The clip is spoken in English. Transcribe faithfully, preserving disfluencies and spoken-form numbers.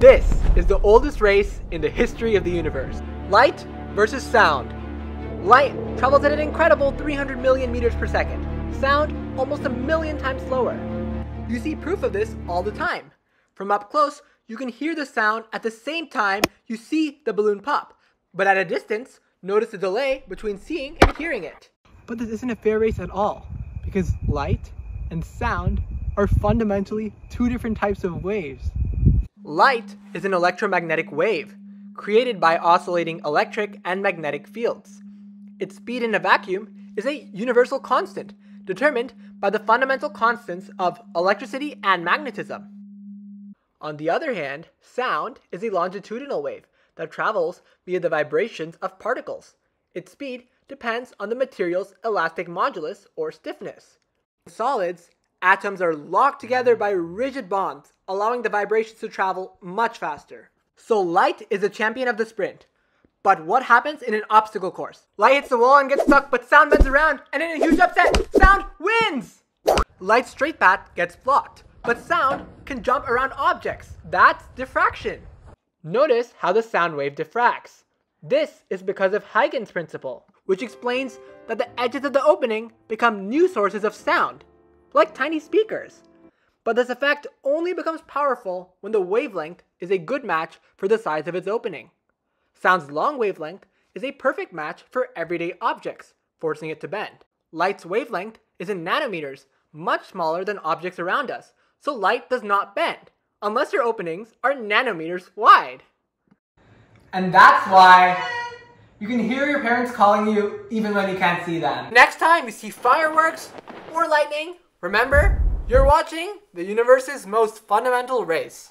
This is the oldest race in the history of the universe. Light versus sound. Light travels at an incredible three hundred million meters per second. Sound, almost a million times slower. You see proof of this all the time. From up close, you can hear the sound at the same time you see the balloon pop. But at a distance, notice the delay between seeing and hearing it. But this isn't a fair race at all, because light and sound are fundamentally two different types of waves. Light is an electromagnetic wave, created by oscillating electric and magnetic fields. Its speed in a vacuum is a universal constant, determined by the fundamental constants of electricity and magnetism. On the other hand, sound is a longitudinal wave that travels via the vibrations of particles. Its speed depends on the material's elastic modulus or stiffness. In solids, atoms are locked together by rigid bonds, allowing the vibrations to travel much faster. So light is the champion of the sprint. But what happens in an obstacle course? Light hits the wall and gets stuck, but sound bends around, and in a huge upset, sound wins! Light's straight path gets blocked, but sound can jump around objects. That's diffraction. Notice how the sound wave diffracts. This is because of Huygens' principle, which explains that the edges of the opening become new sources of sound, like tiny speakers. But this effect only becomes powerful when the wavelength is a good match for the size of its opening. Sound's long wavelength is a perfect match for everyday objects, forcing it to bend. Light's wavelength is in nanometers, much smaller than objects around us, so light does not bend, unless your openings are nanometers wide. And that's why you can hear your parents calling you even when you can't see them. Next time you see fireworks or lightning, remember, you're watching the universe's most fundamental race.